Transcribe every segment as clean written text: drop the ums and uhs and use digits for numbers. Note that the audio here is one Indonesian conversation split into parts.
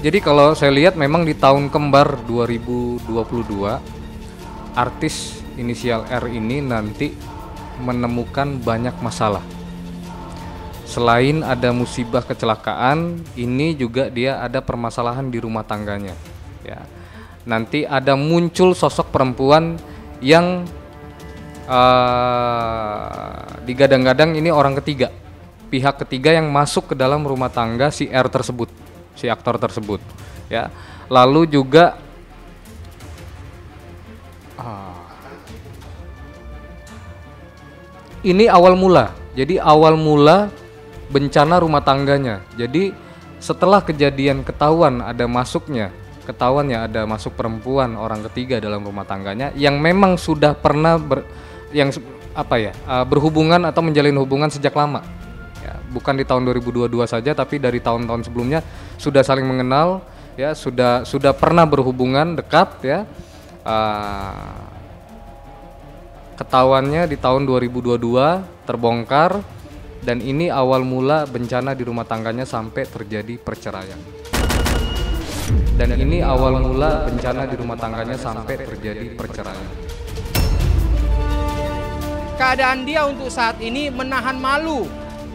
Jadi kalau saya lihat memang di tahun kembar 2022 artis inisial R ini nanti menemukan banyak masalah. Selain ada musibah kecelakaan, ini juga dia ada permasalahan di rumah tangganya. Ya. Nanti ada muncul sosok perempuan yang digadang-gadang ini orang ketiga, pihak ketiga yang masuk ke dalam rumah tangga si R tersebut, si aktor tersebut, ya. Lalu juga ini awal mula, jadi awal mula bencana rumah tangganya. Jadi setelah kejadian ketahuannya ada masuk perempuan orang ketiga dalam rumah tangganya yang memang sudah pernah berhubungan atau menjalin hubungan sejak lama, ya, bukan di tahun 2022 saja, tapi dari tahun-tahun sebelumnya sudah saling mengenal, ya, sudah pernah berhubungan dekat, ya. Ketahuannya di tahun 2022 terbongkar, dan ini awal mula bencana di rumah tangganya sampai terjadi perceraian. Dan ini awal mula bencana di rumah tangganya sampai terjadi perceraian. Keadaan dia untuk saat ini menahan malu.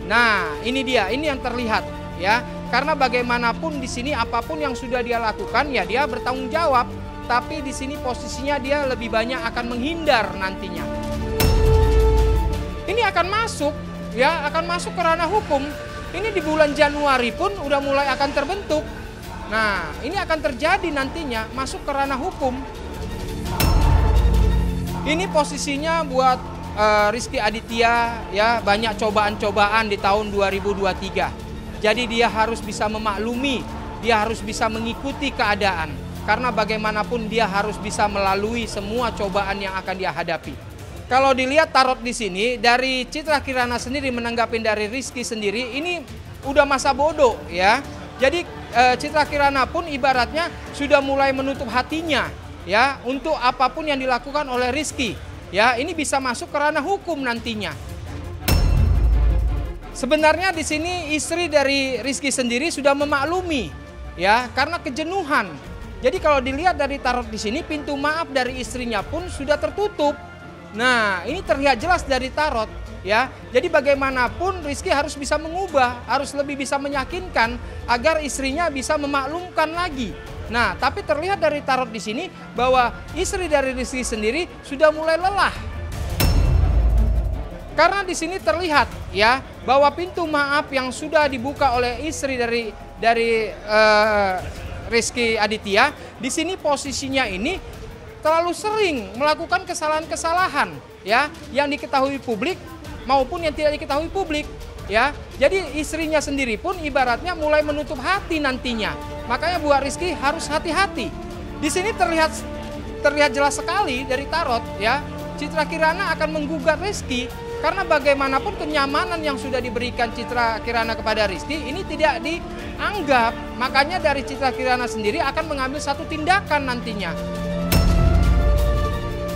Nah, ini dia, ini yang terlihat, ya. Karena bagaimanapun di sini apapun yang sudah dia lakukan, ya dia bertanggung jawab. Tapi di sini posisinya dia lebih banyak akan menghindar nantinya. Ini akan masuk, ya, akan masuk ke ranah hukum. Ini di bulan Januari pun udah mulai akan terbentuk. Nah, ini akan terjadi nantinya masuk ke ranah hukum. Ini posisinya buat Rizky Aditya, ya, banyak cobaan-cobaan di tahun 2023. Jadi dia harus bisa memaklumi, dia harus bisa mengikuti keadaan. Karena bagaimanapun dia harus bisa melalui semua cobaan yang akan dia hadapi. Kalau dilihat tarot di sini, dari Citra Kirana sendiri menanggapi dari Rizky sendiri, ini udah masa bodoh, ya. Jadi Citra Kirana pun ibaratnya sudah mulai menutup hatinya, ya, untuk apapun yang dilakukan oleh Rizky. Ya, ini bisa masuk ke ranah hukum nantinya. Sebenarnya di sini istri dari Rizky sendiri sudah memaklumi, ya, karena kejenuhan. Jadi kalau dilihat dari tarot di sini, pintu maaf dari istrinya pun sudah tertutup. Nah, ini terlihat jelas dari tarot, ya. Jadi bagaimanapun Rizky harus bisa mengubah, harus lebih bisa meyakinkan agar istrinya bisa memaklumkan lagi. Nah, tapi terlihat dari tarot di sini bahwa istri dari Rizky sendiri sudah mulai lelah. Karena di sini terlihat, ya, bahwa pintu maaf yang sudah dibuka oleh istri dari Rizky Aditya, di sini posisinya ini terlalu sering melakukan kesalahan-kesalahan, ya, yang diketahui publik maupun yang tidak diketahui publik. Ya, jadi istrinya sendiri pun ibaratnya mulai menutup hati nantinya. Makanya buat Rizky harus hati-hati. Di sini terlihat jelas sekali dari tarot, ya. Citra Kirana akan menggugat Rizky karena bagaimanapun kenyamanan yang sudah diberikan Citra Kirana kepada Rizky ini tidak dianggap. Makanya dari Citra Kirana sendiri akan mengambil satu tindakan nantinya.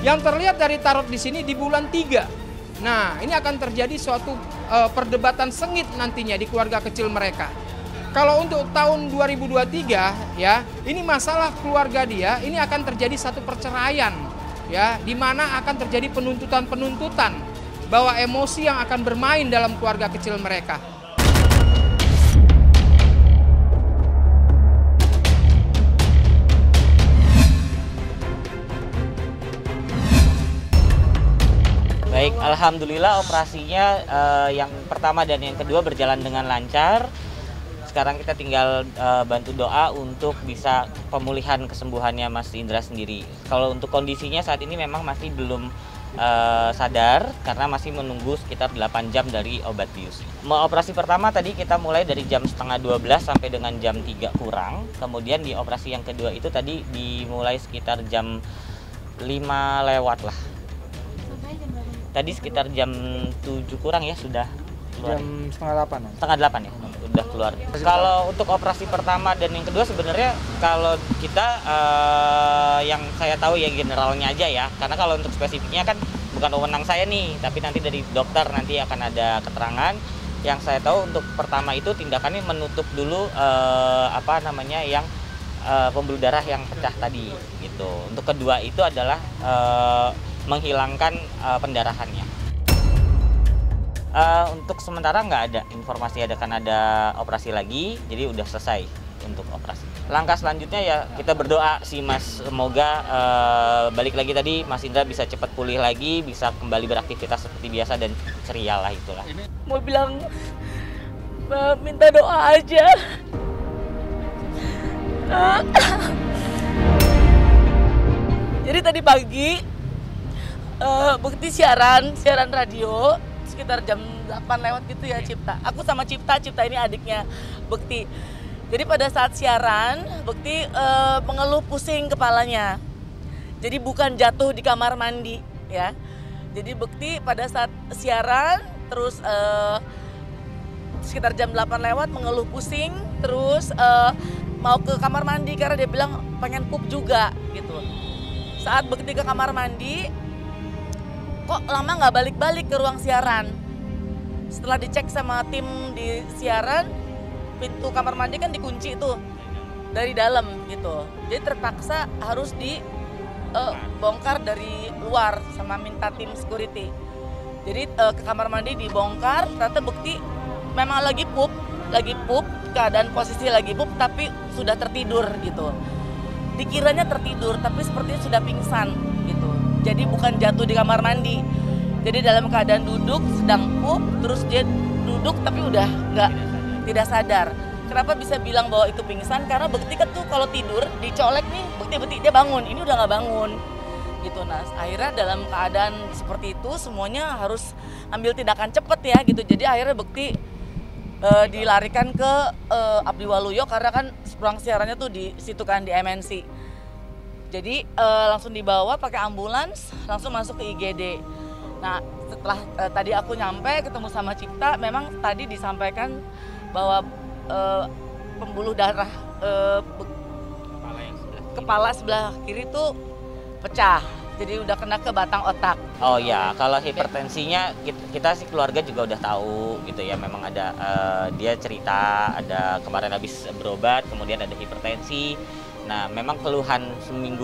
Yang terlihat dari tarot di sini di bulan 3. Nah, ini akan terjadi suatu perdebatan sengit nantinya di keluarga kecil mereka. Kalau untuk tahun 2023, ya, ini masalah keluarga dia, ini akan terjadi satu perceraian, ya, di mana akan terjadi penuntutan-penuntutan bahwa emosi yang akan bermain dalam keluarga kecil mereka. Baik, alhamdulillah operasinya yang pertama dan yang kedua berjalan dengan lancar. Sekarang kita tinggal bantu doa untuk bisa pemulihan kesembuhannya Mas Indra sendiri. Kalau untuk kondisinya saat ini memang masih belum sadar karena masih menunggu sekitar 8 jam dari obat bius. Operasi pertama tadi kita mulai dari jam 11:30 sampai dengan jam 3 kurang. Kemudian di operasi yang kedua itu tadi dimulai sekitar jam 5 lewat lah. Tadi sekitar jam 7 kurang, ya, sudah keluar. Jam 7:30. 7:30, ya, sudah keluar. Kalau untuk operasi pertama dan yang kedua sebenarnya kalau kita yang saya tahu ya generalnya aja, ya. Karena kalau untuk spesifiknya kan bukan wewenang saya nih, tapi nanti dari dokter nanti akan ada keterangan. Yang saya tahu untuk pertama itu tindakannya menutup dulu yang pembuluh darah yang pecah tadi gitu. Untuk kedua itu adalah menghilangkan pendarahannya. Untuk sementara nggak ada informasi ada operasi lagi, jadi udah selesai untuk operasi. Langkah selanjutnya ya kita berdoa sih Mas, semoga balik lagi tadi Mas Indra bisa cepat pulih lagi, bisa kembali beraktivitas seperti biasa dan ceria lah itulah. Mau bilang minta doa aja. Jadi tadi pagi Bekti siaran radio sekitar jam 8 lewat gitu ya Cipta. Aku sama Cipta ini adiknya Bekti. Jadi pada saat siaran Bekti mengeluh pusing kepalanya. Jadi bukan jatuh di kamar mandi ya. Jadi Bekti pada saat siaran terus sekitar jam 8 lewat mengeluh pusing terus mau ke kamar mandi karena dia bilang pengen pup juga gitu. Saat Bekti ke kamar mandi kok lama nggak balik-balik ke ruang siaran. Setelah dicek sama tim di siaran, pintu kamar mandi kan dikunci tuh dari dalam gitu. Jadi terpaksa harus dibongkar dari luar sama minta tim security. Jadi ke kamar mandi dibongkar, ternyata Bekti memang lagi pup, keadaan posisi lagi pup tapi sudah tertidur gitu. Dikiranya tertidur tapi sepertinya sudah pingsan gitu. Jadi bukan jatuh di kamar mandi. Jadi dalam keadaan duduk sedang pup, terus dia duduk tapi udah tidak sadar. Kenapa bisa bilang bahwa itu pingsan? Karena Bekti kan tuh kalau tidur dicolek nih, Bekti dia bangun. Ini udah nggak bangun gitu. Nah akhirnya dalam keadaan seperti itu semuanya harus ambil tindakan cepat ya gitu. Jadi akhirnya Bekti dilarikan ke Abdi Waluyo karena kan ruang siarannya tuh di situ kan di MNC. Jadi langsung dibawa pakai ambulans, langsung masuk ke IGD. Nah setelah tadi aku nyampe ketemu sama Cipta, memang tadi disampaikan bahwa pembuluh darah kepala sebelah kiri tuh pecah. Jadi udah kena ke batang otak. Oh ya, kalau hipertensinya kita sih keluarga juga udah tahu gitu ya. Memang ada dia cerita ada kemarin habis berobat, kemudian ada hipertensi. Nah, memang keluhan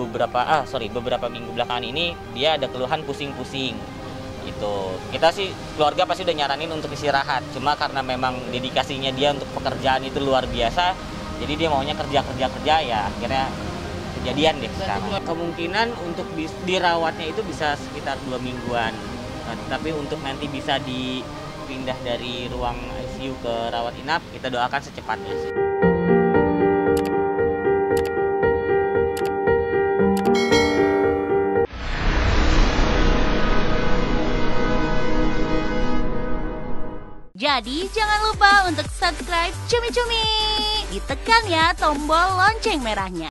beberapa minggu belakangan ini dia ada keluhan pusing-pusing gitu. Kita sih keluarga pasti udah nyaranin untuk istirahat. Cuma karena memang dedikasinya dia untuk pekerjaan itu luar biasa, jadi dia maunya kerja ya akhirnya kejadian deh sekarang. Kemungkinan untuk dirawatnya itu bisa sekitar 2 mingguan. Nah, tapi untuk nanti bisa dipindah dari ruang ICU ke rawat inap, kita doakan secepatnya sih. Jadi jangan lupa untuk subscribe Cumi-Cumi. Ditekan ya tombol lonceng merahnya.